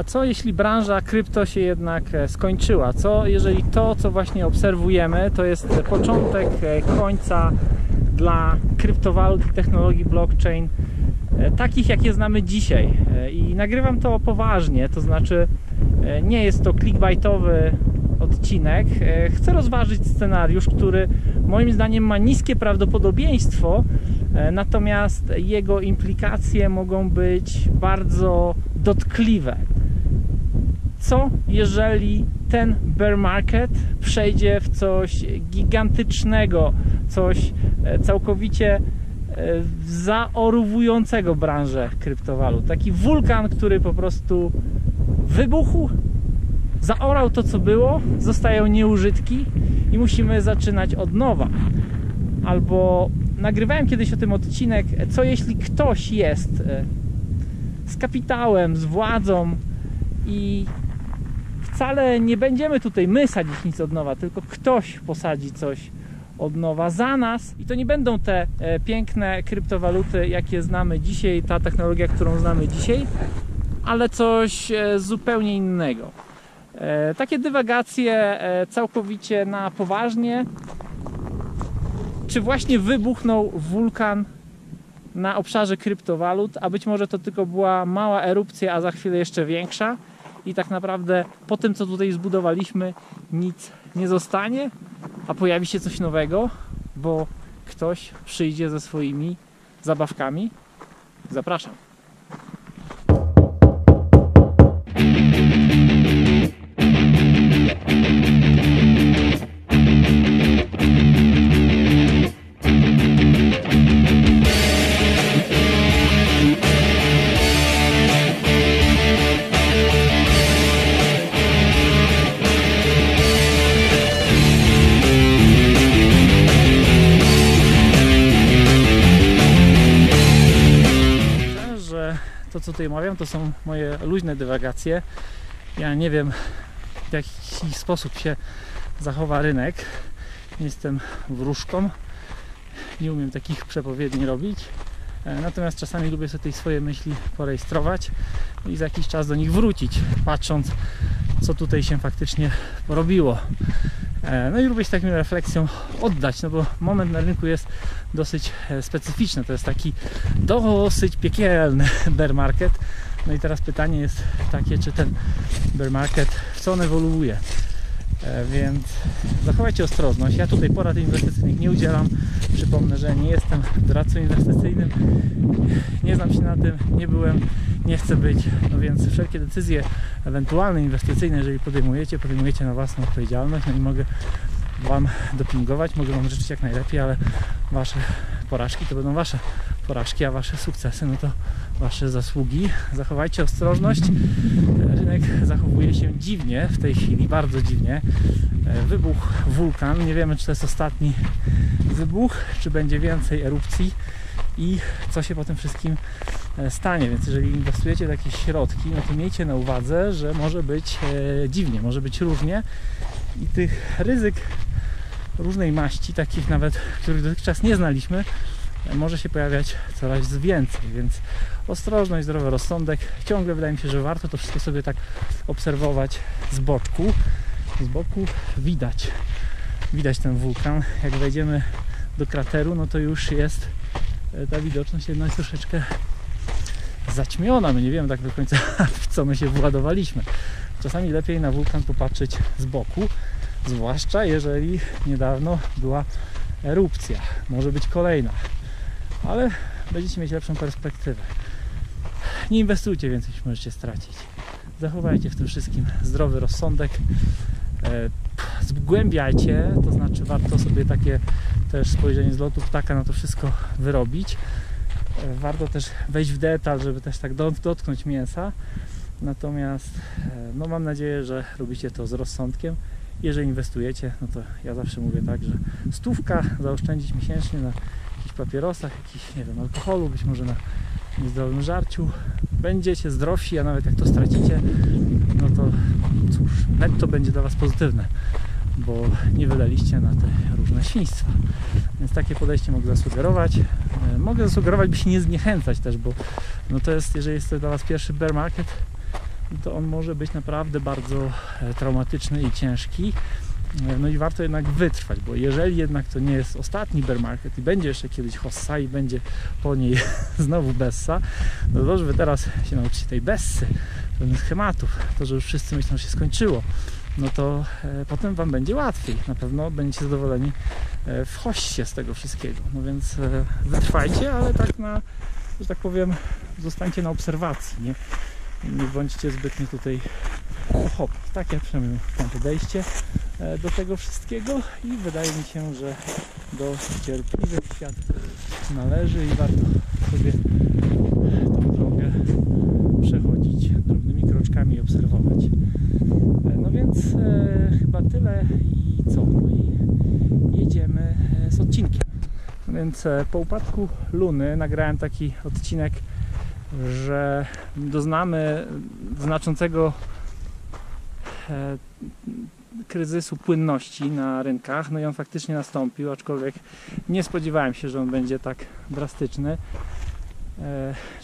A co jeśli branża krypto się jednak skończyła? Co jeżeli to, co właśnie obserwujemy, to jest początek końca dla kryptowalut i technologii blockchain takich, jakie znamy dzisiaj? I nagrywam to poważnie, to znaczy nie jest to clickbaitowy odcinek. Chcę rozważyć scenariusz, który moim zdaniem ma niskie prawdopodobieństwo, natomiast jego implikacje mogą być bardzo dotkliwe. Co jeżeli ten bear market przejdzie w coś gigantycznego, coś całkowicie zaorowującego branżę kryptowalut? Taki wulkan, który po prostu wybuchł, zaorał to, co było, zostają nieużytki i musimy zaczynać od nowa. Albo nagrywałem kiedyś o tym odcinek, co jeśli ktoś jest z kapitałem, z władzą i wcale nie będziemy tutaj my sadzić nic od nowa, tylko ktoś posadzi coś od nowa za nas i to nie będą te piękne kryptowaluty, jakie znamy dzisiaj, ta technologia, którą znamy dzisiaj, ale coś zupełnie innego. Takie dywagacje całkowicie na poważnie. Czy właśnie wybuchnął wulkan na obszarze kryptowalut, a być może to tylko była mała erupcja, a za chwilę jeszcze większa i tak naprawdę po tym, co tutaj zbudowaliśmy, nic nie zostanie, a pojawi się coś nowego, bo ktoś przyjdzie ze swoimi zabawkami. Zapraszam. To, co tutaj omawiam, to są moje luźne dywagacje. Ja nie wiem, w jaki sposób się zachowa rynek. Jestem wróżką, nie umiem takich przepowiedni robić. Natomiast czasami lubię sobie swoje myśli porejestrować i za jakiś czas do nich wrócić, patrząc, co tutaj się faktycznie porobiło. No i lubię się takim refleksjom oddać, no bo moment na rynku jest dosyć specyficzny. To jest taki dosyć piekielny bear market. No i teraz pytanie jest takie, czy ten bear market, w co on ewoluuje? Więc zachowajcie ostrożność. Ja tutaj porad inwestycyjnych nie udzielam. Przypomnę, że nie jestem doradcą inwestycyjnym. Nie znam się na tym, nie byłem, nie chcę być. No więc wszelkie decyzje ewentualne inwestycyjne, jeżeli podejmujecie na własną odpowiedzialność. No i mogę Wam dopingować, mogę Wam życzyć jak najlepiej, ale Wasze porażki to będą Wasze porażki, a Wasze sukcesy no to Wasze zasługi. Zachowajcie ostrożność. Rynek zachowuje się dziwnie w tej chwili, bardzo dziwnie. Wybuchł wulkan, nie wiemy, czy to jest ostatni wybuch, czy będzie więcej erupcji i co się po tym wszystkim stanie. Więc jeżeli inwestujecie w jakieś środki, no to miejcie na uwadze, że może być dziwnie, może być różnie i tych ryzyk różnej maści, takich nawet, których dotychczas nie znaliśmy, może się pojawiać coraz więcej, więc ostrożność, zdrowy rozsądek. Ciągle wydaje mi się, że warto to wszystko sobie tak obserwować z boczku. Z boku widać ten wulkan. Jak wejdziemy do krateru, no to już jest ta widoczność jednak jest troszeczkę zaćmiona. My nie wiemy tak do końca, w co my się władowaliśmy. Czasami lepiej na wulkan popatrzeć z boku, zwłaszcza jeżeli niedawno była erupcja. Może być kolejna, ale będziecie mieć lepszą perspektywę. Nie inwestujcie więcej, niż możecie stracić. Zachowajcie w tym wszystkim zdrowy rozsądek. Zgłębiajcie, to znaczy warto sobie takie też spojrzenie z lotu ptaka na to wszystko wyrobić. Warto też wejść w detal, żeby też tak dotknąć mięsa. Natomiast no mam nadzieję, że robicie to z rozsądkiem. Jeżeli inwestujecie, no to ja zawsze mówię tak, że 100 zaoszczędzić miesięcznie na jakichś papierosach, jakichś, nie wiem, alkoholu, być może na niezdrowym żarciu. Będziecie zdrowsi, a nawet jak to stracicie, no to cóż, netto będzie dla Was pozytywne, bo nie wydaliście na te różne świństwa. Więc takie podejście mogę zasugerować. Mogę zasugerować, by się nie zniechęcać też, bo no to jest, jeżeli jest to dla Was pierwszy bear market, to on może być naprawdę bardzo traumatyczny i ciężki. No i warto jednak wytrwać, bo jeżeli jednak to nie jest ostatni bear market i będzie jeszcze kiedyś hossa i będzie po niej znowu bessa, no to, że wy teraz się nauczycie tej bessy, pewnych schematów, to, że już wszyscy myślą, że się skończyło, no to potem wam będzie łatwiej. Na pewno będziecie zadowoleni w hossie z tego wszystkiego. No więc wytrwajcie, ale tak na, że tak powiem, zostańcie na obserwacji, nie? Nie bądźcie zbytnie tutaj hop. Takie przynajmniej mam podejście do tego wszystkiego i wydaje mi się, że do cierpliwych świat należy i warto sobie tą drogę przechodzić drobnymi kroczkami i obserwować. No więc chyba tyle i co? No i jedziemy z odcinkiem. No więc po upadku Luny nagrałem taki odcinek, że doznamy znaczącego kryzysu płynności na rynkach. No i on faktycznie nastąpił, aczkolwiek nie spodziewałem się, że on będzie tak drastyczny,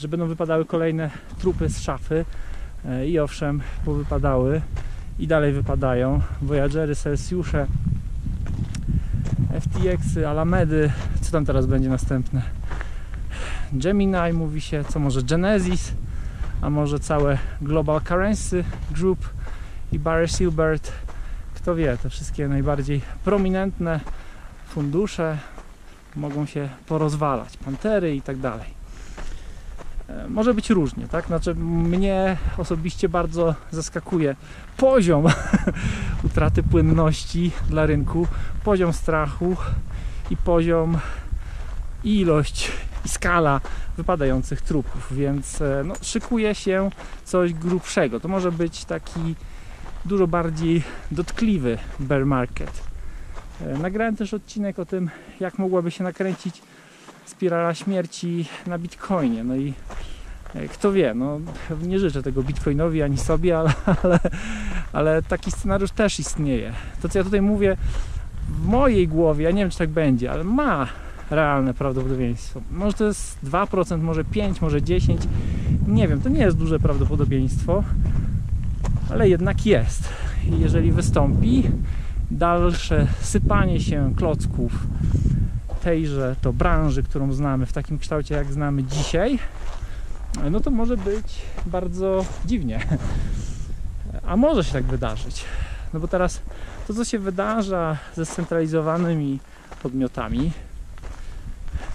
że będą wypadały kolejne trupy z szafy i owszem, powypadały i dalej wypadają. Voyagery, Celsiusze, FTX, Alamedy, co tam teraz będzie następne? Gemini mówi się, co może Genesis, a może całe Global Currency Group i Barry Silbert. Kto wie, te wszystkie najbardziej prominentne fundusze mogą się porozwalać, Pantery i tak dalej. Może być różnie, tak? Znaczy, mnie osobiście bardzo zaskakuje poziom utraty płynności dla rynku, poziom strachu i poziom ilość i skala wypadających trupów, więc no, szykuje się coś grubszego. To może być taki dużo bardziej dotkliwy bear market. Nagrałem też odcinek o tym, jak mogłaby się nakręcić spirala śmierci na Bitcoinie. No i kto wie, no, nie życzę tego Bitcoinowi ani sobie, ale taki scenariusz też istnieje. To, co ja tutaj mówię, w mojej głowie, ja nie wiem, czy tak będzie, ale ma realne prawdopodobieństwo. Może to jest 2%, może 5%, może 10%. Nie wiem, to nie jest duże prawdopodobieństwo, ale jednak jest. I jeżeli wystąpi dalsze sypanie się klocków tejże to branży, którą znamy w takim kształcie, jak znamy dzisiaj, no to może być bardzo dziwnie. A może się tak wydarzyć. No bo teraz to, co się wydarza ze scentralizowanymi podmiotami,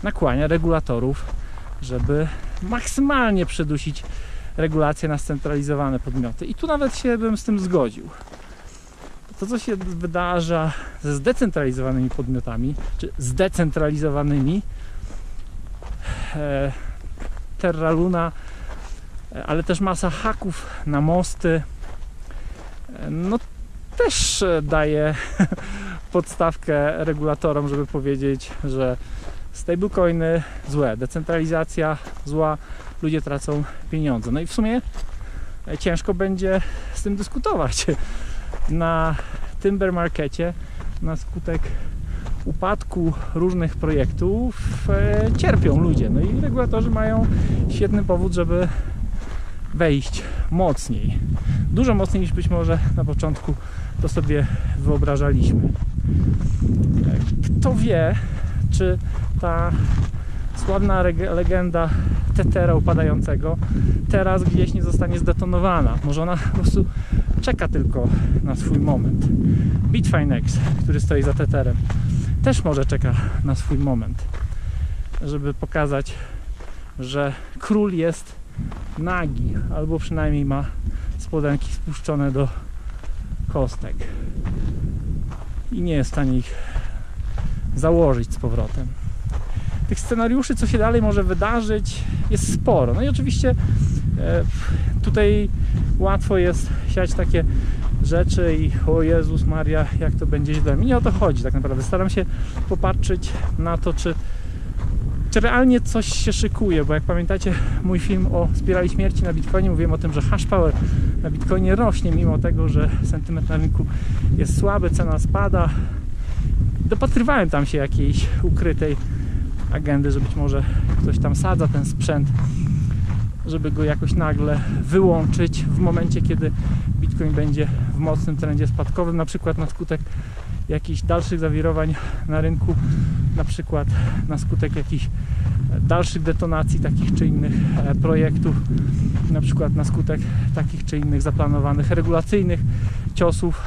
nakłania regulatorów, żeby maksymalnie przydusić regulacje na scentralizowane podmioty. I tu nawet się bym z tym zgodził. To, co się wydarza ze zdecentralizowanymi podmiotami, czy zdecentralizowanymi, Terra, Luna, ale też masa haków na mosty, no też daje podstawkę regulatorom, żeby powiedzieć, że stablecoiny złe, decentralizacja zła, ludzie tracą pieniądze. No i w sumie ciężko będzie z tym dyskutować. Na tym bear markecie na skutek upadku różnych projektów cierpią ludzie. No i regulatorzy mają świetny powód, żeby wejść mocniej. Dużo mocniej niż być może na początku to sobie wyobrażaliśmy. Kto wie, czy ta sławna legenda Tethera upadającego teraz gdzieś nie zostanie zdetonowana. Może ona po prostu czeka tylko na swój moment. Bitfinex, który stoi za Tetherem, też może czeka na swój moment, żeby pokazać, że król jest nagi, albo przynajmniej ma spodenki spuszczone do kostek i nie jest w stanie ich założyć z powrotem. Tych scenariuszy, co się dalej może wydarzyć, jest sporo. No i oczywiście tutaj łatwo jest siać takie rzeczy i o Jezus Maria, jak to będzie źle. Mi nie o to chodzi tak naprawdę. Staram się popatrzeć na to, czy realnie coś się szykuje, bo jak pamiętacie mój film o spirali śmierci na Bitcoinie, mówiłem o tym, że hash power na Bitcoinie rośnie, mimo tego, że sentyment na rynku jest słaby, cena spada. Dopatrywałem tam się jakiejś ukrytej agendy, że być może ktoś tam sadza ten sprzęt żeby go jakoś nagle wyłączyć w momencie, kiedy Bitcoin będzie w mocnym trendzie spadkowym, na przykład na skutek jakichś dalszych zawirowań na rynku, na przykład na skutek jakichś dalszych detonacji takich czy innych projektów, na przykład na skutek takich czy innych zaplanowanych regulacyjnych ciosów.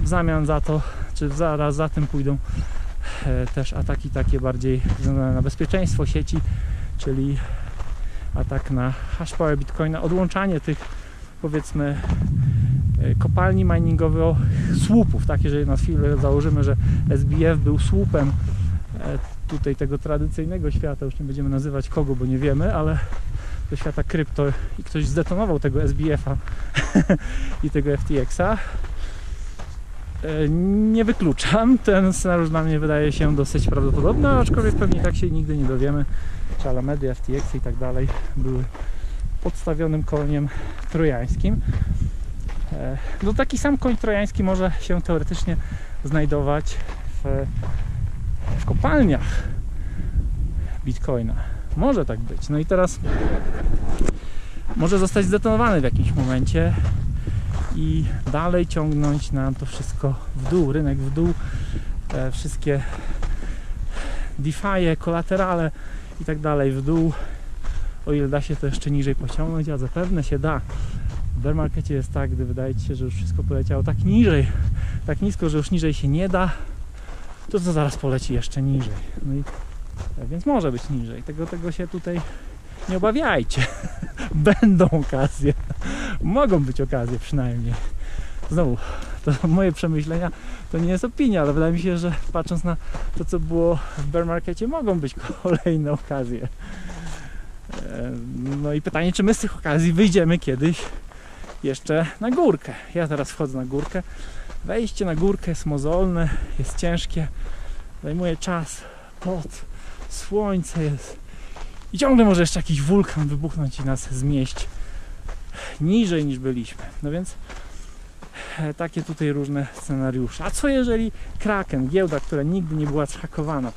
W zamian za to, czy zaraz za tym pójdą też ataki takie bardziej związane na bezpieczeństwo sieci, czyli atak na hash power Bitcoina, odłączanie tych, powiedzmy, kopalni miningowych od słupów, tak, jeżeli na chwilę założymy, że SBF był słupem tutaj tego tradycyjnego świata, już nie będziemy nazywać kogo, bo nie wiemy, ale do świata krypto i ktoś zdetonował tego SBF-a i tego FTX-a. Nie wykluczam, ten scenariusz dla mnie wydaje się dosyć prawdopodobny, aczkolwiek pewnie tak się nigdy nie dowiemy, czy Alamedy, FTX i tak dalej były podstawionym koniem trojańskim. No taki sam koń trojański może się teoretycznie znajdować w kopalniach Bitcoina. Może tak być. No i teraz może zostać zdetonowany w jakimś momencie i dalej ciągnąć nam to wszystko w dół, rynek w dół, wszystkie DeFi, kolaterale i tak dalej w dół, o ile da się to jeszcze niżej pociągnąć, a zapewne się da. W bear markecie jest tak, gdy wydaje ci się, że już wszystko poleciało tak niżej, tak nisko, że już niżej się nie da, to co zaraz poleci jeszcze niżej. No i, więc może być niżej, tego się tutaj nie obawiajcie. Będą okazje, mogą być okazje przynajmniej. Znowu, to moje przemyślenia, to nie jest opinia, ale wydaje mi się, że patrząc na to, co było w bear markecie, mogą być kolejne okazje. No i pytanie, czy my z tych okazji wyjdziemy kiedyś jeszcze na górkę. Ja teraz wchodzę na górkę. Wejście na górkę jest mozolne, jest ciężkie, zajmuje czas, pot, słońce jest. I ciągle może jeszcze jakiś wulkan wybuchnąć i nas zmieść niżej niż byliśmy. No więc takie tutaj różne scenariusze. A co jeżeli Kraken, giełda, która nigdy nie była zhakowana,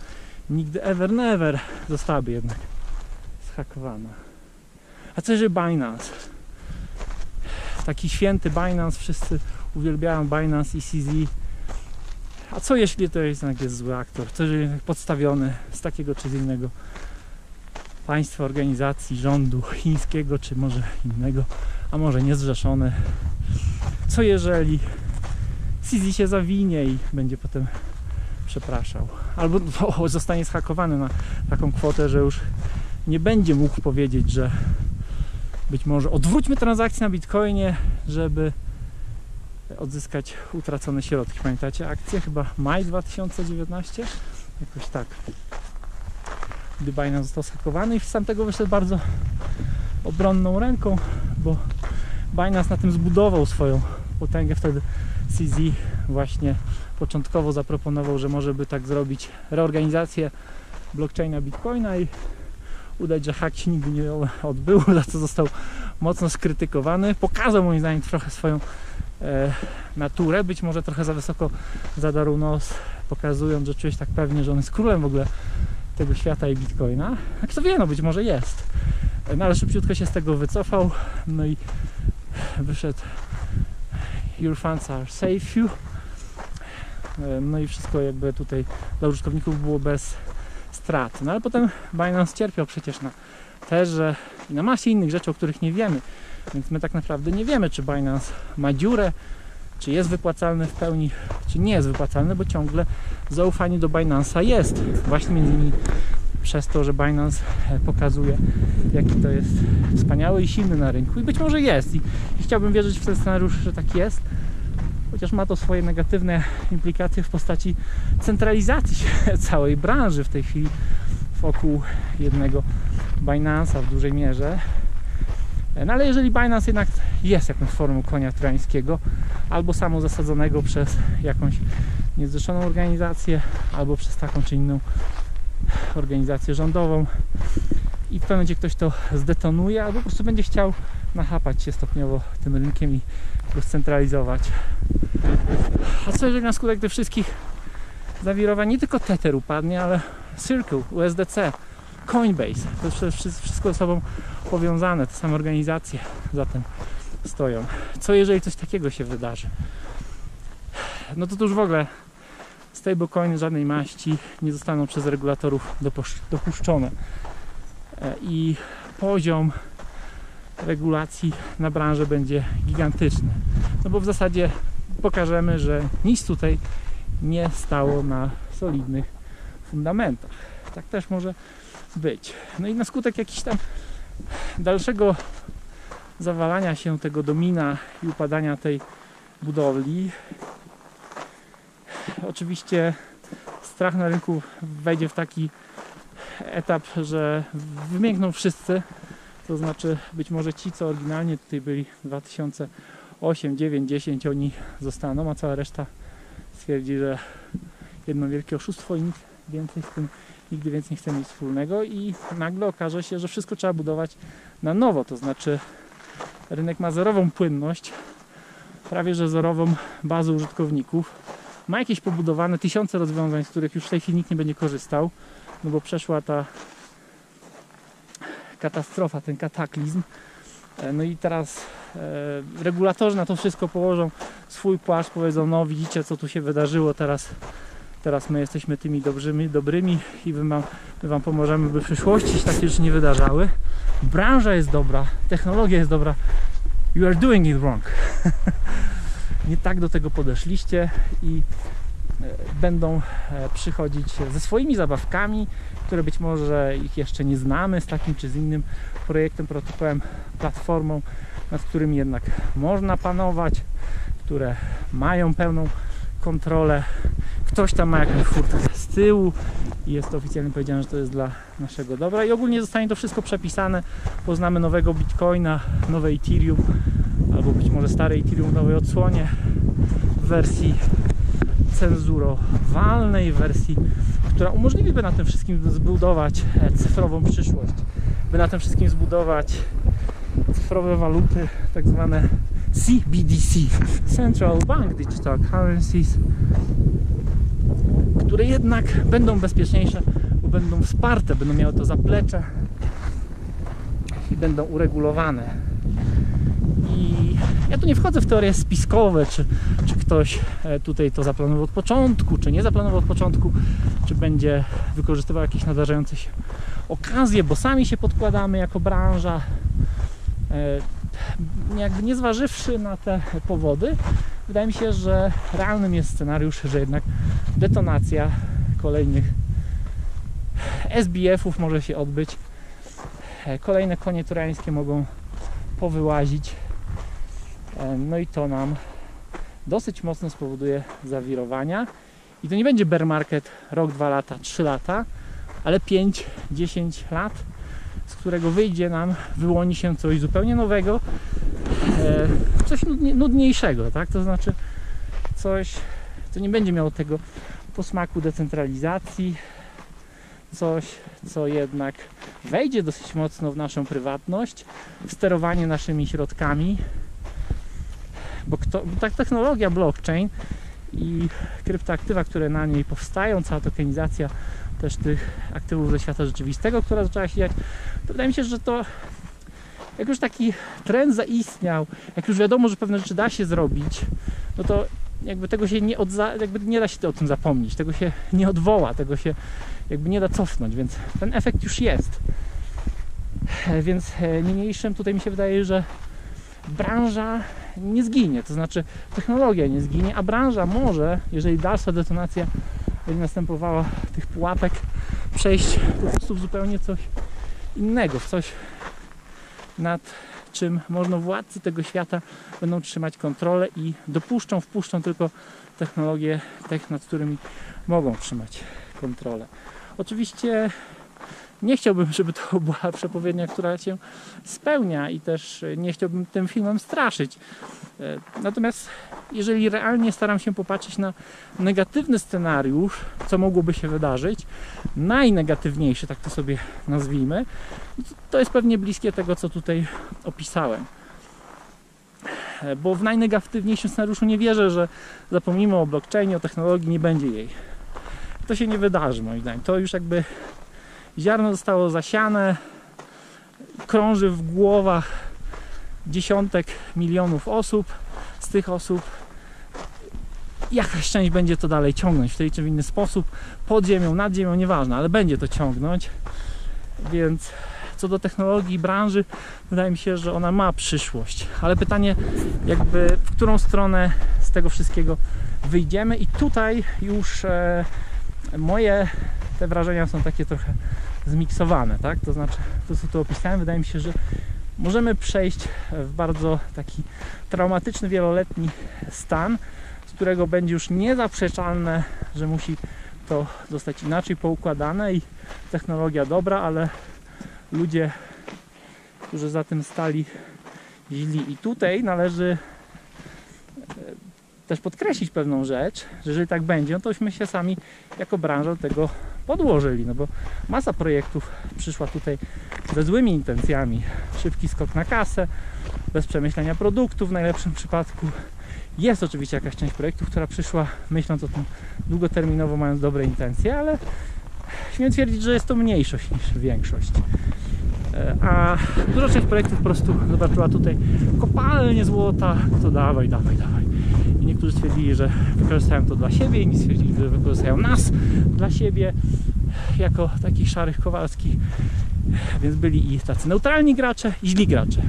nigdy ever never zostałaby jednak zhakowana? A co jeżeli Binance? Taki święty Binance, wszyscy uwielbiają Binance i CZ. A co jeśli to jednak jest zły aktor? Co jeżeli podstawiony z takiego czy z innego państwa, organizacji, rządu chińskiego, czy może innego, a może niezrzeszony? Co jeżeli CZ się zawinie i będzie potem przepraszał? Albo zostanie zhakowany na taką kwotę, że już nie będzie mógł powiedzieć, że być może odwróćmy transakcję na Bitcoinie, żeby odzyskać utracone środki. Pamiętacie akcję? Chyba maj 2019? Jakoś tak. Gdy Binance został zhakowany i z tamtego wyszedł bardzo obronną ręką, bo Binance na tym zbudował swoją potęgę. Wtedy CZ właśnie początkowo zaproponował, że może by tak zrobić reorganizację blockchaina Bitcoina i udać, że hak się nigdy nie odbył, za co został mocno skrytykowany. Pokazał moim zdaniem trochę swoją naturę, być może trochę za wysoko zadarł nos, pokazując, że czuje się tak pewnie, że on jest królem w ogóle tego świata i Bitcoina. A kto wie, no być może jest. No ale szybciutko się z tego wycofał, no i wyszedł your funds are safe you. No i wszystko jakby tutaj dla użytkowników było bez strat. No ale potem Binance cierpiał przecież na Terze i na masie innych rzeczy, o których nie wiemy. Więc my tak naprawdę nie wiemy, czy Binance ma dziurę, czy jest wypłacalny w pełni, czy nie jest wypłacalny, bo ciągle zaufanie do Binance'a jest. Właśnie między innymi przez to, że Binance pokazuje, jaki to jest wspaniały i silny na rynku. I być może jest. I chciałbym wierzyć w ten scenariusz, że tak jest. Chociaż ma to swoje negatywne implikacje w postaci centralizacji się całej branży w tej chwili wokół jednego Binance'a w dużej mierze. No ale jeżeli Binance jednak jest jakąś formą konia trojańskiego, albo samo zasadzonego przez jakąś niezrzeszoną organizację, albo przez taką czy inną organizację rządową i w pewnym momencie ktoś to zdetonuje, albo po prostu będzie chciał nachapać się stopniowo tym rynkiem i go scentralizować. A co jeżeli na skutek tych wszystkich zawirowań nie tylko Tether upadnie, ale Circle, USDC, Coinbase. To jest wszystko ze sobą powiązane, te same organizacje za tym stoją. Co jeżeli coś takiego się wydarzy? No to już w ogóle stablecoiny żadnej maści nie zostaną przez regulatorów dopuszczone. I poziom regulacji na branżę będzie gigantyczny. No bo w zasadzie pokażemy, że nic tutaj nie stało na solidnych fundamentach. Tak też może być. No i na skutek jakichś tam dalszego zawalania się tego domina i upadania tej budowli, oczywiście strach na rynku wejdzie w taki etap, że wymiękną wszyscy, to znaczy być może ci, co oryginalnie tutaj byli 2008, 9, 10, oni zostaną, a cała reszta stwierdzi, że jedno wielkie oszustwo i nic więcej z tym nigdy więcej nie chce mieć wspólnego i nagle okaże się, że wszystko trzeba budować na nowo, to znaczy rynek ma zerową płynność, prawie że zerową bazę użytkowników, ma jakieś pobudowane tysiące rozwiązań, z których już w tej chwili nikt nie będzie korzystał, no bo przeszła ta katastrofa, ten kataklizm, no i teraz regulatorzy na to wszystko położą swój płaszcz, powiedzą, no widzicie co tu się wydarzyło, teraz my jesteśmy tymi dobrymi i my wam pomożemy, by w przyszłości się takie rzeczy nie wydarzały. Branża jest dobra, technologia jest dobra, you are doing it wrong. Nie tak do tego podeszliście i będą przychodzić ze swoimi zabawkami, które być może ich jeszcze nie znamy, z takim czy z innym projektem, protokołem, platformą, nad którym jednak można panować, które mają pełną kontrolę. Ktoś tam ma jakąś furtkę z tyłu i jest oficjalnie powiedziane, że to jest dla naszego dobra i ogólnie zostanie to wszystko przepisane. Poznamy nowego Bitcoina, nowe Ethereum albo być może stare Ethereum w nowej odsłonie, w wersji cenzurowalnej, wersji, która umożliwiłaby na tym wszystkim zbudować cyfrową przyszłość, by na tym wszystkim zbudować cyfrowe waluty, tak zwane CBDC, Central Bank Digital Currencies, które jednak będą bezpieczniejsze, bo będą wsparte, będą miały to zaplecze i będą uregulowane. I ja tu nie wchodzę w teorie spiskowe, czy ktoś tutaj to zaplanował od początku, czy nie zaplanował od początku, czy będzie wykorzystywał jakieś nadarzające się okazje, bo sami się podkładamy jako branża, jakby nie zważywszy na te powody. Wydaje mi się, że realnym jest scenariusz, że jednak detonacja kolejnych SBF-ów może się odbyć. Kolejne konie trojańskie mogą powyłazić. No i to nam dosyć mocno spowoduje zawirowania. I to nie będzie bear market rok, 2 lata, 3 lata, ale 5-10 lat, z którego wyjdzie nam, wyłoni się coś zupełnie nowego, coś nudniejszego, tak? To znaczy coś, co nie będzie miało tego posmaku decentralizacji, coś, co jednak wejdzie dosyć mocno w naszą prywatność, w sterowanie naszymi środkami, bo ta technologia blockchain i kryptoaktywa, które na niej powstają, cała tokenizacja też tych aktywów ze świata rzeczywistego, która zaczęła się dziać, to wydaje mi się, że to jak już taki trend zaistniał, jak już wiadomo, że pewne rzeczy da się zrobić, no to jakby tego się jakby nie da się o tym zapomnieć, tego się nie odwoła, tego się jakby nie da cofnąć, więc ten efekt już jest. Więc niniejszym tutaj mi się wydaje, że branża nie zginie, to znaczy technologia nie zginie, a branża może, jeżeli dalsza detonacja będzie następowała tych pułapek, przejść po prostu w zupełnie coś innego, w coś, nad czym można władcy tego świata będą trzymać kontrolę i dopuszczą, wpuszczą tylko technologie, nad którymi mogą trzymać kontrolę. Oczywiście nie chciałbym, żeby to była przepowiednia, która się spełnia i też nie chciałbym tym filmem straszyć. Natomiast jeżeli realnie staram się popatrzeć na negatywny scenariusz, co mogłoby się wydarzyć, najnegatywniejszy, tak to sobie nazwijmy, to jest pewnie bliskie tego, co tutaj opisałem. Bo w najnegatywniejszym scenariuszu nie wierzę, że zapomnimy o blockchainie, o technologii, nie będzie jej. To się nie wydarzy moim zdaniem. To już jakby Ziarno zostało zasiane, krąży w głowach dziesiątek milionów osób. Z tych osób jakaś część będzie to dalej ciągnąć w tej czy w inny sposób, pod ziemią, nad ziemią, nieważne, ale będzie to ciągnąć. Więc co do technologii, branży, wydaje mi się, że ona ma przyszłość, ale pytanie jakby w którą stronę z tego wszystkiego wyjdziemy i tutaj już moje te wrażenia są takie trochę zmiksowane, tak? To znaczy to, co tu opisałem, wydaje mi się, że możemy przejść w bardzo taki traumatyczny, wieloletni stan, z którego będzie już niezaprzeczalne, że musi to zostać inaczej poukładane i technologia dobra, ale ludzie, którzy za tym stali, źli. I tutaj należy też podkreślić pewną rzecz, że jeżeli tak będzie, no tośmy się sami jako branża do tego podłożyli, no bo masa projektów przyszła tutaj ze złymi intencjami. Szybki skok na kasę, bez przemyślenia produktu w najlepszym przypadku. Jest oczywiście jakaś część projektów, która przyszła myśląc o tym długoterminowo, mając dobre intencje, ale śmiem twierdzić, że jest to mniejszość niż większość. A duża część projektów po prostu zobaczyła tutaj kopalnię złota, to dawaj, dawaj, dawaj. I niektórzy stwierdzili, że wykorzystają to dla siebie, inni stwierdzili, że wykorzystają nas dla siebie jako takich szarych kowalskich. Więc byli i tacy neutralni gracze, i źli gracze.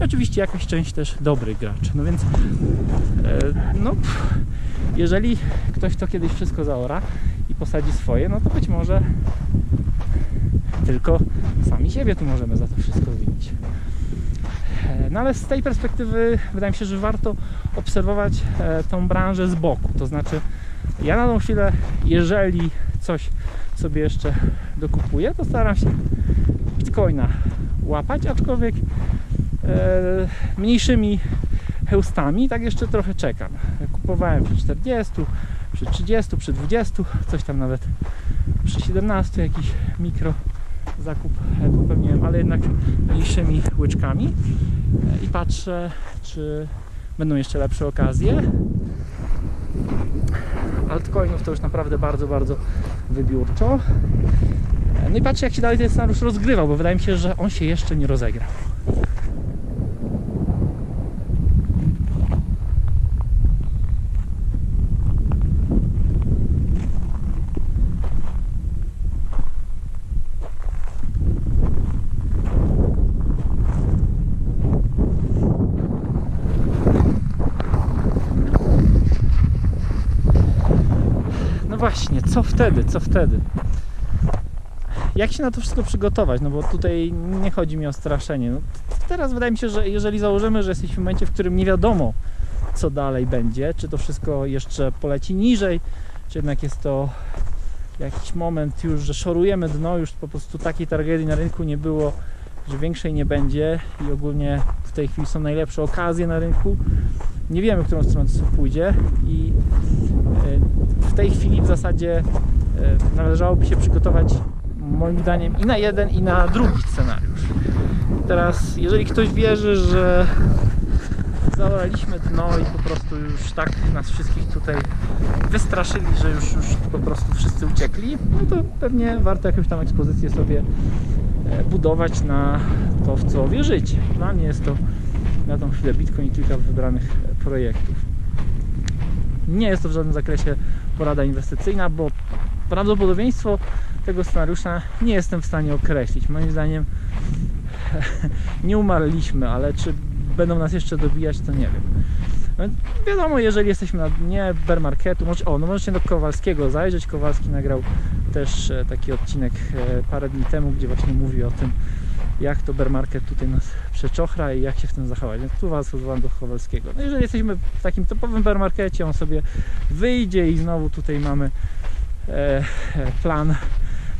I oczywiście jakaś część też dobrych graczy. No więc, jeżeli ktoś to kiedyś wszystko zaora i posadzi swoje, no to być może tylko sami siebie tu możemy za to wszystko winić. No ale z tej perspektywy wydaje mi się, że warto obserwować tą branżę z boku. To znaczy, ja na tą chwilę, jeżeli coś sobie jeszcze dokupuję, to staram się Bitcoina łapać, aczkolwiek mniejszymi hełstami, tak jeszcze trochę czekam. Kupowałem przy 40, przy 30, przy 20, coś tam nawet przy 17 jakiś mikro zakup popełniłem, ale jednak mniejszymi łyczkami i patrzę, czy będą jeszcze lepsze okazje. Altcoinów to już naprawdę bardzo, bardzo wybiórczo. No i patrzę, jak się dalej ten scenariusz rozgrywał, bo wydaje mi się, że on się jeszcze nie rozegrał. Właśnie, co wtedy, co wtedy? Jak się na to wszystko przygotować? No bo tutaj nie chodzi mi o straszenie. No, teraz wydaje mi się, że jeżeli założymy, że jesteśmy w momencie, w którym nie wiadomo, co dalej będzie, czy to wszystko jeszcze poleci niżej, czy jednak jest to jakiś moment już, że szorujemy dno, już po prostu takiej tragedii na rynku nie było, że większej nie będzie i ogólnie w tej chwili są najlepsze okazje na rynku. Nie wiemy, w którą stronę to pójdzie i w tej chwili w zasadzie należałoby się przygotować moim zdaniem i na jeden, i na drugi scenariusz. Teraz, jeżeli ktoś wierzy, że zaoraliśmy dno i po prostu już tak nas wszystkich tutaj wystraszyli, że już po prostu wszyscy uciekli, no to pewnie warto jakąś tam ekspozycję sobie budować na to, w co wierzycie. Dla mnie jest to na tą chwilę Bitcoin i kilka wybranych projektów. Nie jest to w żadnym zakresie porada inwestycyjna, bo prawdopodobieństwo tego scenariusza nie jestem w stanie określić. Moim zdaniem nie umarliśmy, ale czy będą nas jeszcze dobijać, to nie wiem. No, wiadomo, jeżeli jesteśmy na dnie bear marketu, możecie do Kowalskiego zajrzeć. Kowalski nagrał też taki odcinek parę dni temu, gdzie właśnie mówi o tym, jak to bear market tutaj nas przeczochra i jak się w tym zachować. Więc tu was używam do Kowalskiego. No, jeżeli jesteśmy w takim topowym bear markecie, on sobie wyjdzie i znowu tutaj mamy plan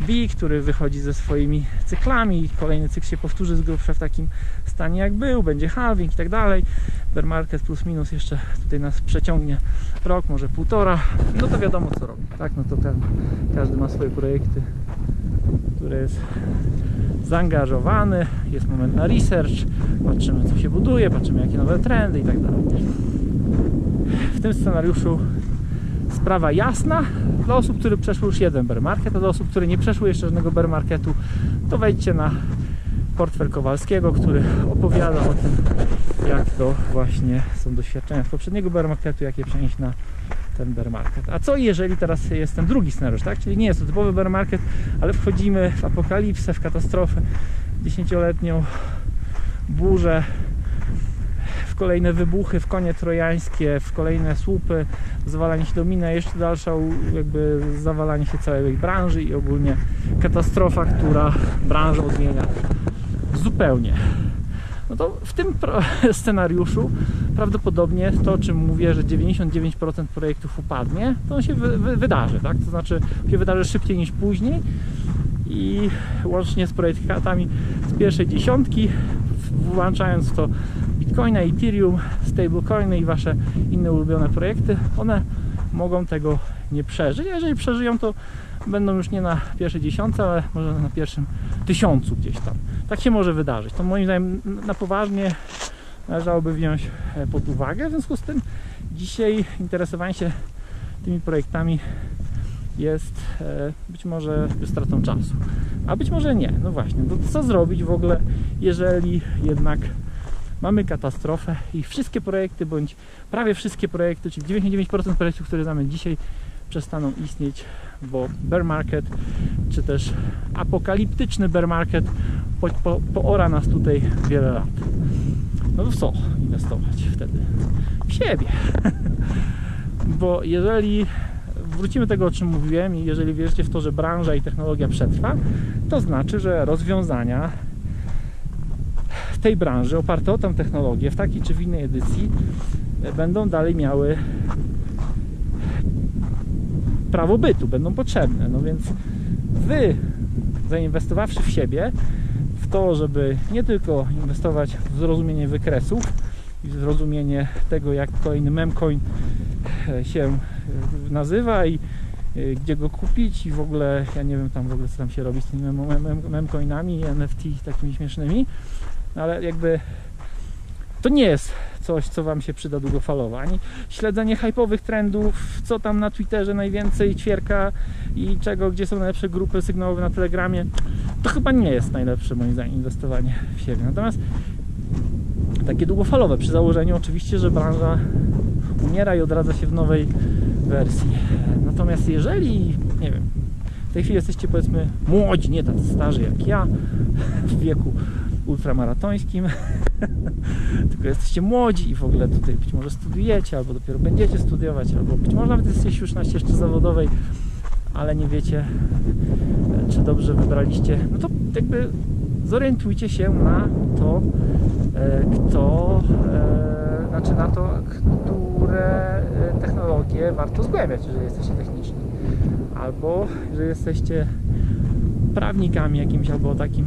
B, który wychodzi ze swoimi cyklami. Kolejny cykl się powtórzy z grubsza w takim stanie, jak był. Będzie halving i tak dalej. Bear market plus minus jeszcze tutaj nas przeciągnie rok, może półtora. No to wiadomo, co robi. Tak, no to każdy ma swoje projekty, które jest zaangażowany. Jest moment na research. Patrzymy, co się buduje, patrzymy, jakie nowe trendy i tak dalej. W tym scenariuszu sprawa jasna dla osób, które przeszły już jeden bear market, a dla osób, które nie przeszły jeszcze żadnego bear marketu, to wejdźcie na portfel Kowalskiego, który opowiada o tym, jak to właśnie są doświadczenia z poprzedniego bear marketu, jak je przenieść na ten bear market. A co jeżeli teraz jest ten drugi scenariusz, tak? Czyli nie jest to typowy bear market, ale wchodzimy w apokalipsę, w katastrofę, 10-letnią burzę, w kolejne wybuchy, w konie trojańskie, w kolejne słupy, zawalanie się domina, jeszcze dalsza jakby zawalanie się całej branży i ogólnie katastrofa, która branżę odmienia zupełnie. No to w tym scenariuszu prawdopodobnie to, o czym mówię, że 99% projektów upadnie, to on się wydarzy, tak? To znaczy się wydarzy szybciej niż później i łącznie z projektami z pierwszej dziesiątki, włączając w to Bitcoina, Ethereum, stablecoiny i wasze inne ulubione projekty, one mogą tego nie przeżyć, a jeżeli przeżyją, to będą już nie na pierwszej dziesiątce, ale może na pierwszym tysiącu gdzieś tam. Tak się może wydarzyć. To moim zdaniem na poważnie należałoby wziąć pod uwagę. W związku z tym dzisiaj interesowanie się tymi projektami jest być może stratą czasu, a być może nie. No właśnie, to co zrobić w ogóle, jeżeli jednak mamy katastrofę i wszystkie projekty, bądź prawie wszystkie projekty, czyli 99% projektów, które znamy dzisiaj, przestaną istnieć, bo bear market, czy też apokaliptyczny bear market poora nas tutaj wiele lat. No to w co inwestować wtedy? W siebie. Bo jeżeli wrócimy do tego, o czym mówiłem, i jeżeli wierzycie w to, że branża i technologia przetrwa, to znaczy, że rozwiązania tej branży oparte o tę technologię w takiej czy w innej edycji będą dalej miały prawo bytu, będą potrzebne. No więc wy, zainwestowawszy w siebie, w to, żeby nie tylko inwestować w zrozumienie wykresów i w zrozumienie tego, jak coin, memcoin się nazywa i gdzie go kupić i w ogóle, ja nie wiem tam w ogóle co tam się robi z tymi memcoinami i NFT takimi śmiesznymi, ale jakby to nie jest coś, co wam się przyda długofalowo, ani śledzenie hype'owych trendów, co tam na Twitterze najwięcej ćwierka i czego, gdzie są najlepsze grupy sygnałowe na Telegramie, to chyba nie jest najlepsze moim zdaniem inwestowanie w siebie. Natomiast takie długofalowe, przy założeniu oczywiście, że branża umiera i odradza się w nowej wersji. Natomiast jeżeli, nie wiem, w tej chwili jesteście powiedzmy młodzi, nie tacy starzy jak ja, w wieku ultramaratońskim, tylko jesteście młodzi i w ogóle tutaj być może studiujecie, albo dopiero będziecie studiować, albo być może nawet jesteście już na ścieżce zawodowej, ale nie wiecie, czy dobrze wybraliście, no to jakby zorientujcie się na to, które technologie warto zgłębiać, jeżeli jesteście techniczni, albo jeżeli jesteście prawnikami jakimś, albo takim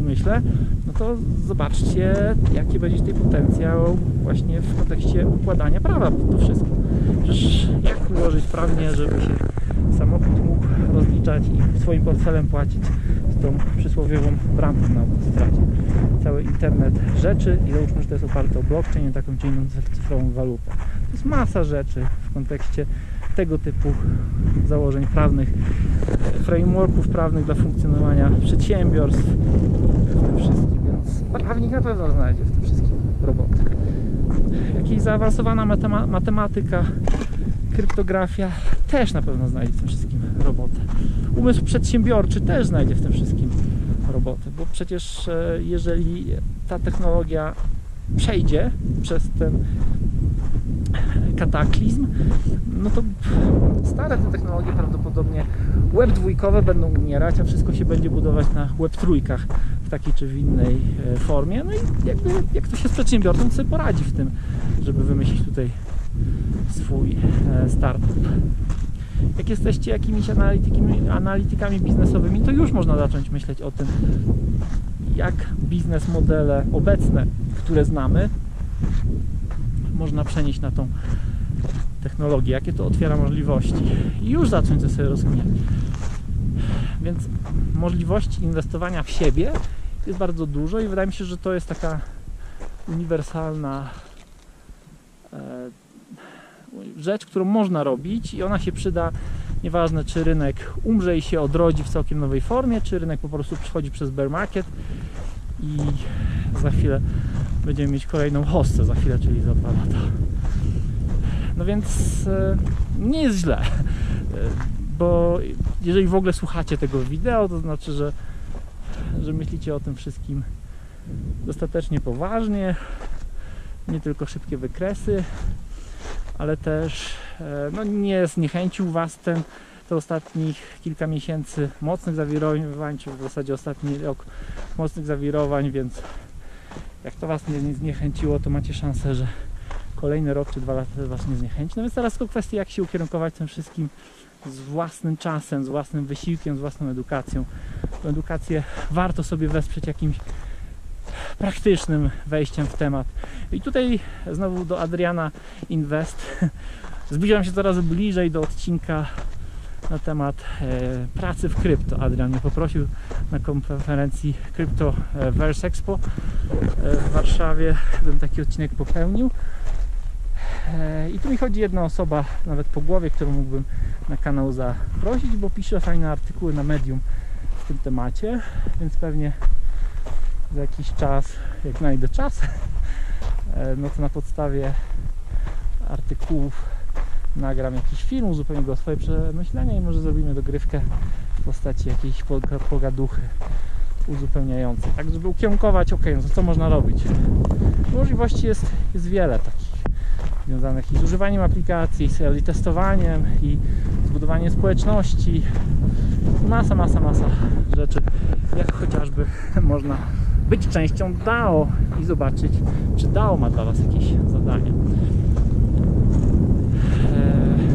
umyśle, no to zobaczcie, jaki będzie tutaj potencjał właśnie w kontekście układania prawa pod to wszystko. Przecież jak ułożyć prawnie, żeby się samochód mógł rozliczać i swoim portfelem płacić z tą przysłowiową bramką na autostradzie. Cały internet rzeczy i załóżmy, że to jest oparte o blockchain, taką czy inną cyfrową walutę. To jest masa rzeczy w kontekście tego typu założeń prawnych, frameworków prawnych dla funkcjonowania przedsiębiorstw, w tym wszystkim, więc prawnik na pewno znajdzie w tym wszystkim robotę. Jakaś zaawansowana matematyka, kryptografia też na pewno znajdzie w tym wszystkim robotę. Umysł przedsiębiorczy też znajdzie w tym wszystkim robotę, bo przecież jeżeli ta technologia przejdzie przez ten kataklizm, no to stare te technologie prawdopodobnie web dwójkowe będą umierać, a wszystko się będzie budować na web trójkach w takiej czy w innej formie. No i jakby, jak to się z przedsiębiorcą to sobie poradzi w tym, żeby wymyślić tutaj swój startup. Jak jesteście jakimiś analitykami biznesowymi, to już można zacząć myśleć o tym, jak biznes modele obecne, które znamy, można przenieść na tą technologię, jakie to otwiera możliwości i już zacząć to sobie rozumieć. Więc możliwości inwestowania w siebie jest bardzo dużo i wydaje mi się, że to jest taka uniwersalna rzecz, którą można robić i ona się przyda, nieważne czy rynek umrze i się odrodzi w całkiem nowej formie, czy rynek po prostu przechodzi przez bear market i za chwilę będziemy mieć kolejną hossę, za chwilę, czyli za 2 lata. No więc nie jest źle, bo jeżeli w ogóle słuchacie tego wideo, to znaczy, że myślicie o tym wszystkim dostatecznie poważnie, nie tylko szybkie wykresy, ale też no, nie zniechęcił Was te ostatnich kilka miesięcy mocnych zawirowań, czy w zasadzie ostatni rok mocnych zawirowań, więc jak to Was nie zniechęciło, to macie szansę, że kolejny rok czy 2 lata Was nie zniechęci. No więc teraz tylko kwestia, jak się ukierunkować tym wszystkim z własnym czasem, z własnym wysiłkiem, z własną edukacją. Tą edukację warto sobie wesprzeć jakimś praktycznym wejściem w temat. I tutaj znowu do Adriana Invest. Zbliżam się coraz bliżej do odcinka na temat pracy w krypto. Adrian mnie poprosił na konferencji Crypto Verse Expo w Warszawie, bym taki odcinek popełnił. I tu mi chodzi jedna osoba, nawet po głowie, którą mógłbym na kanał zaprosić, bo pisze fajne artykuły na Medium w tym temacie, więc pewnie za jakiś czas, jak znajdę czas, no to na podstawie artykułów nagram jakiś film, uzupełnię go o swoje przemyślenia i może zrobimy dogrywkę w postaci jakiejś pogaduchy uzupełniającej. Tak, żeby ukierunkować, ok, no to co można robić? Możliwości jest wiele takich związanych i z używaniem aplikacji, i testowaniem, i zbudowaniem społeczności. Masa rzeczy, jak chociażby można być częścią DAO i zobaczyć, czy DAO ma dla Was jakieś zadania.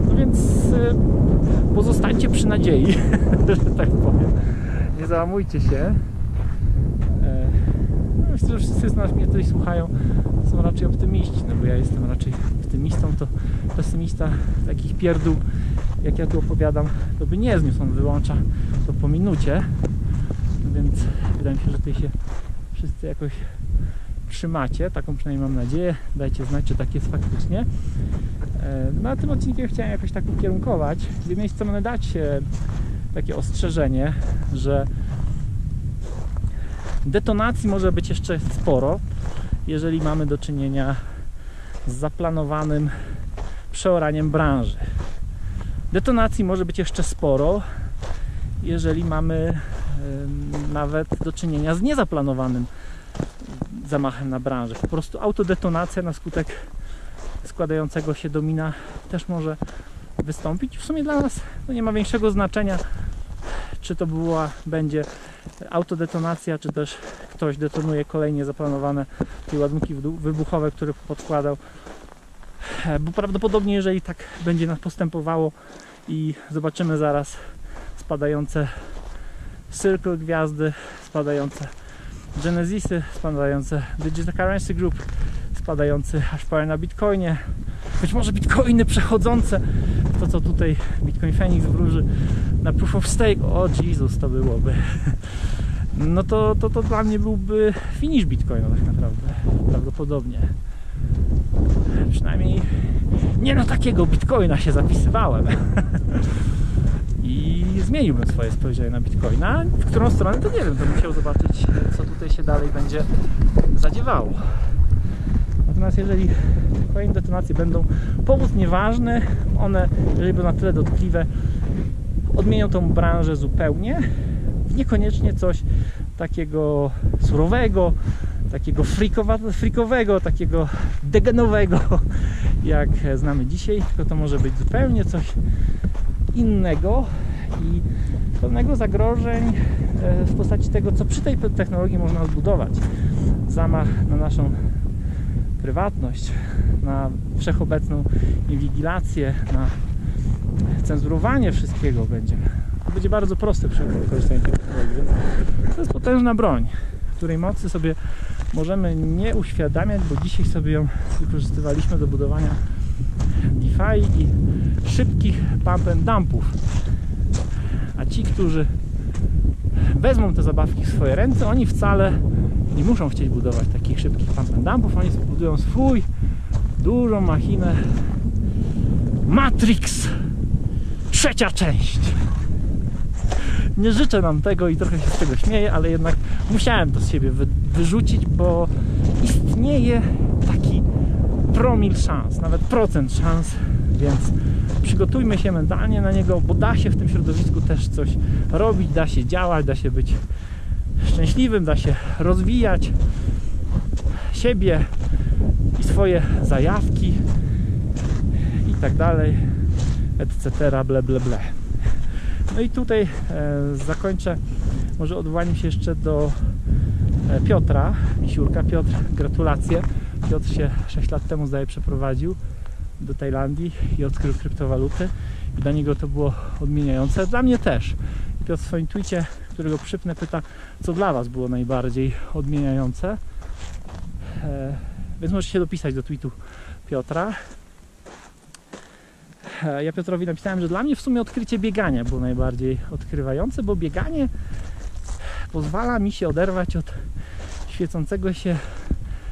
No więc pozostańcie przy nadziei, że tak powiem. Nie załamujcie się. Myślę, że wszyscy z nas mnie tutaj słuchają, są raczej optymiści, no bo ja jestem raczej optymistą, to pesymista takich pierdół, jak ja tu opowiadam, to by nie zniósł, on wyłącza to po minucie, no więc wydaje mi się, że tutaj się wszyscy jakoś trzymacie, taką przynajmniej mam nadzieję, dajcie znać, czy tak jest faktycznie. Na tym odcinku chciałem jakoś tak ukierunkować, z jednej strony dać takie ostrzeżenie, że detonacji może być jeszcze sporo, jeżeli mamy do czynienia z zaplanowanym przeoraniem branży. Detonacji może być jeszcze sporo, jeżeli mamy nawet do czynienia z niezaplanowanym zamachem na branżę. Po prostu autodetonacja na skutek składającego się domina też może wystąpić. W sumie dla nas no nie ma większego znaczenia, czy to będzie autodetonacja, czy też ktoś detonuje kolejnie zaplanowane te ładunki wybuchowe, które podkładał. Bo prawdopodobnie, jeżeli tak będzie nas postępowało i zobaczymy zaraz spadające Circle gwiazdy, spadające Genesisy, spadające Digital Currency Group, spadający aż parę na Bitcoinie, być może Bitcoiny przechodzące, to co tutaj Bitcoin Phoenix wróży na Proof of Stake, o Jezus, to byłoby. No to dla mnie byłby finish Bitcoina tak naprawdę, prawdopodobnie. Przynajmniej nie na takiego Bitcoina się zapisywałem. I zmieniłbym swoje spojrzenie na Bitcoina. W którą stronę, to nie wiem, to musiał zobaczyć, co tutaj się dalej będzie zadziewało. Natomiast jeżeli kolejne detonacje będą, powód nieważny, one, jeżeli będą na tyle dotkliwe, odmienią tą branżę zupełnie. Niekoniecznie coś takiego surowego, takiego frikowego, takiego degenowego, jak znamy dzisiaj, tylko to może być zupełnie coś innego i pewnego zagrożeń w postaci tego, co przy tej technologii można zbudować. Zamach na naszą prywatność, na wszechobecną inwigilację, na cenzurowanie wszystkiego będzie bardzo proste przy wykorzystaniu tej technologii, więc to jest potężna broń, której mocy sobie możemy nie uświadamiać, bo dzisiaj sobie ją wykorzystywaliśmy do budowania DeFi i szybkich pump and dumpów, a ci, którzy wezmą te zabawki w swoje ręce, oni wcale nie muszą chcieć budować takich szybkich pump and dumpów, oni budują swój, dużą machinę Matrix, trzecia część. Nie życzę nam tego i trochę się z tego śmieję, ale jednak musiałem to z siebie wyrzucić, bo istnieje taki promil szans, nawet procent szans, więc przygotujmy się mentalnie na niego, bo da się w tym środowisku też coś robić, da się działać, da się być szczęśliwym, da się rozwijać siebie i swoje zajawki i tak dalej, etc. ble, ble, ble. No i tutaj zakończę może odwołaniem się jeszcze do Piotra Misiurka. Piotr, gratulacje. Piotr się 6 lat temu, zdaje, przeprowadził do Tajlandii i odkrył kryptowaluty i dla niego to było odmieniające, dla mnie też. I Piotr w swoim tweetie, którego przypnę, pyta, co dla was było najbardziej odmieniające, więc możecie się dopisać do tweetu Piotra. Ja Piotrowi napisałem, że dla mnie w sumie odkrycie biegania było najbardziej odkrywające, bo bieganie pozwala mi się oderwać od świecącego się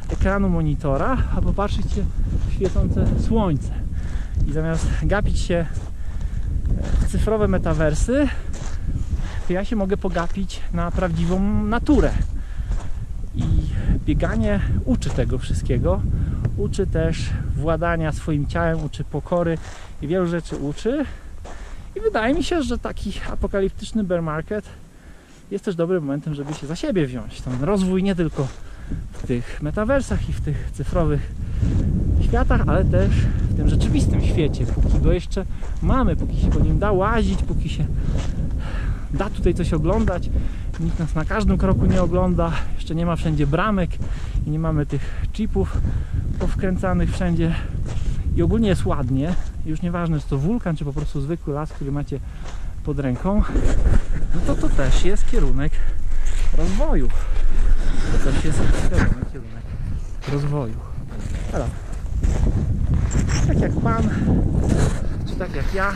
ekranu monitora, a popatrzeć się w świecące słońce. I zamiast gapić się w cyfrowe metawersy, to ja się mogę pogapić na prawdziwą naturę. I bieganie uczy tego wszystkiego. Uczy też władania swoim ciałem, uczy pokory i wielu rzeczy uczy. I wydaje mi się, że taki apokaliptyczny bear market jest też dobrym momentem, żeby się za siebie wziąć. Ten rozwój nie tylko w tych metawersach i w tych cyfrowych światach, ale też w tym rzeczywistym świecie, póki go jeszcze mamy, póki się po nim da łazić, póki się da tutaj coś oglądać. Nikt nas na każdym kroku nie ogląda, jeszcze nie ma wszędzie bramek i nie mamy tych chipów powkręcanych wszędzie i ogólnie jest ładnie. Już nieważne, czy to wulkan, czy po prostu zwykły las, który macie pod ręką, no to to też jest kierunek rozwoju. To też jest kierunek rozwoju. Ale tak jak pan, czy tak jak ja,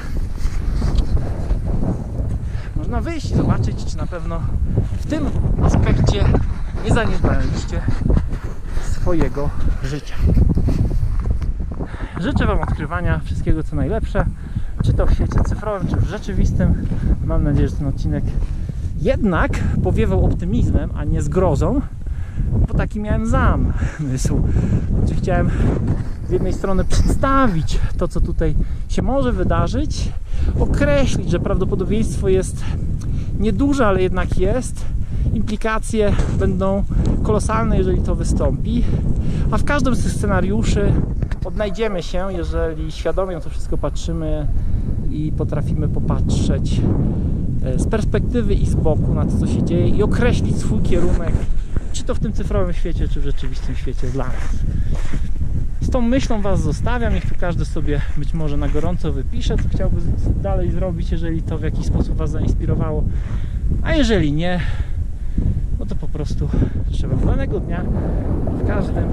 można wyjść i zobaczyć, czy na pewno w tym aspekcie nie zaniedbaliście swojego życia. Życzę wam odkrywania wszystkiego, co najlepsze, czy to w świecie cyfrowym, czy w rzeczywistym. Mam nadzieję, że ten odcinek jednak powiewał optymizmem, a nie zgrozą, bo taki miałem zamysł. Znaczy, chciałem z jednej strony przedstawić to, co tutaj się może wydarzyć, określić, że prawdopodobieństwo jest nieduże, ale jednak jest. Implikacje będą kolosalne, jeżeli to wystąpi, a w każdym z tych scenariuszy odnajdziemy się, jeżeli świadomie na to wszystko patrzymy i potrafimy popatrzeć z perspektywy i z boku na to, co się dzieje i określić swój kierunek, czy to w tym cyfrowym świecie, czy w rzeczywistym świecie dla nas. Z tą myślą was zostawiam, niech tu każdy sobie być może na gorąco wypisze, co chciałby dalej zrobić, jeżeli to w jakiś sposób was zainspirowało, a jeżeli nie, no to po prostu życzę wam danego dnia w każdym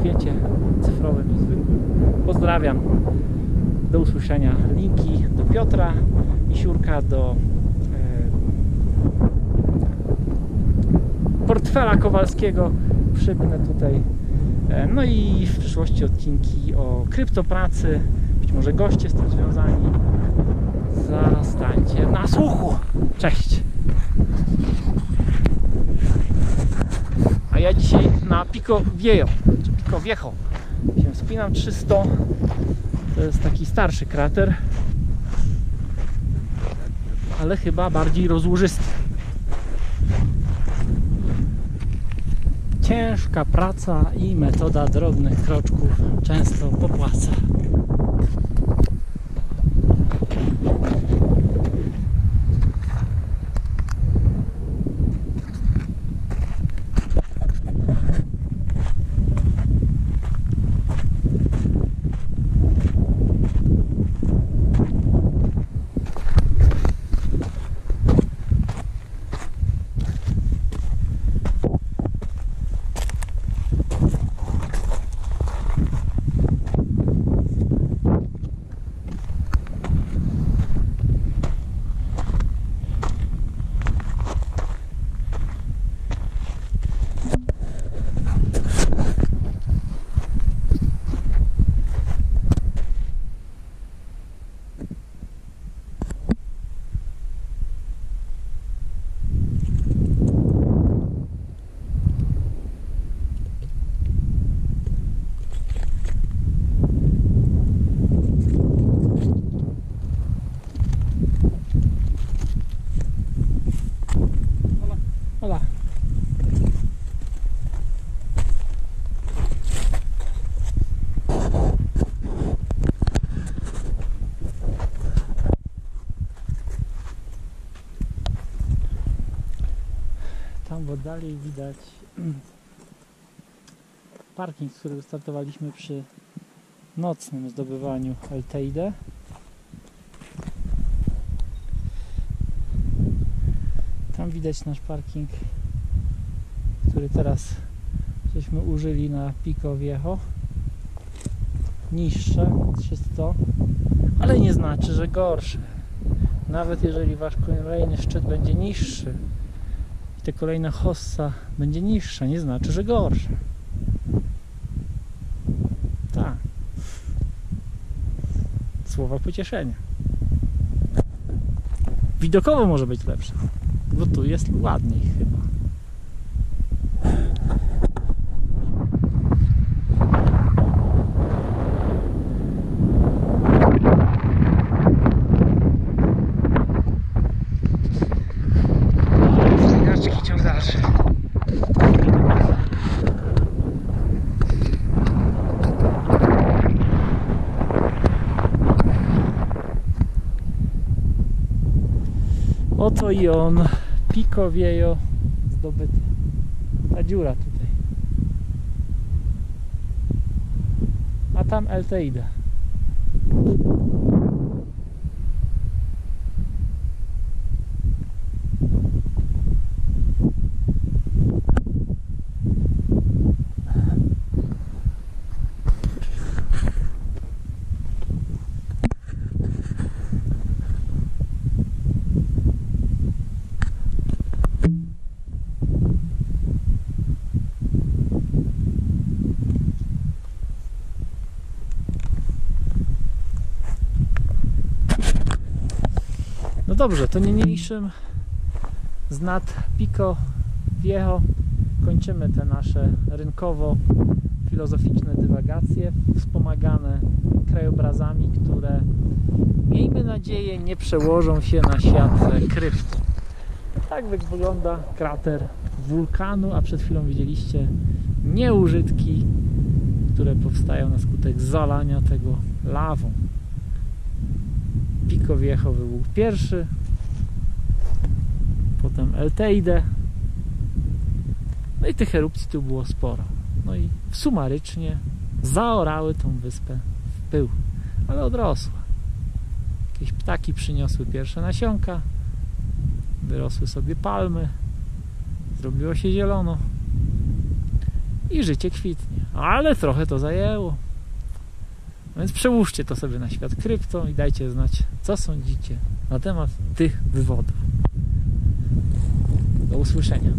świecie cyfrowym i zwykłym. Pozdrawiam, do usłyszenia. Linki do Piotra Misiurka, do portfela Kowalskiego przypnę tutaj. No i w przyszłości odcinki o kryptopracy, być może goście z tym związani. Zostańcie na słuchu. Cześć! A ja dzisiaj na Pico Viejo, czy Pico Viejo, się wspinam 300. To jest taki starszy krater, ale chyba bardziej rozłożysty. Ciężka praca i metoda drobnych kroczków często popłaca. bo dalej widać parking, z którego startowaliśmy przy nocnym zdobywaniu El Teide. Tam widać nasz parking, który teraz żeśmy użyli na Pico Viejo. Niższe 300, ale nie znaczy, że gorsze. Nawet jeżeli wasz kolejny szczyt będzie niższy i ta kolejna hossa będzie niższa, nie znaczy, że gorsze. Tak. Słowa pocieszenia. Widokowo może być lepsze, bo tu jest ładniej chyba. Oto i on, Pico Viejo zdobyty. Ta dziura tutaj. A tam El Teide. Dobrze, to niniejszym z nad Pico Viejo kończymy te nasze rynkowo-filozoficzne dywagacje wspomagane krajobrazami, które, miejmy nadzieję, nie przełożą się na świat krypto. Tak wygląda krater wulkanu, a przed chwilą widzieliście nieużytki, które powstają na skutek zalania tego lawą. Pico Viejo był pierwszy, potem El Teide, no i tych erupcji tu było sporo, no i sumarycznie zaorały tą wyspę w pył, ale odrosła. Jakieś ptaki przyniosły pierwsze nasionka, wyrosły sobie palmy, zrobiło się zielono i życie kwitnie, ale trochę to zajęło. Więc przełóżcie to sobie na świat krypto i dajcie znać, co sądzicie na temat tych wywodów. Do usłyszenia.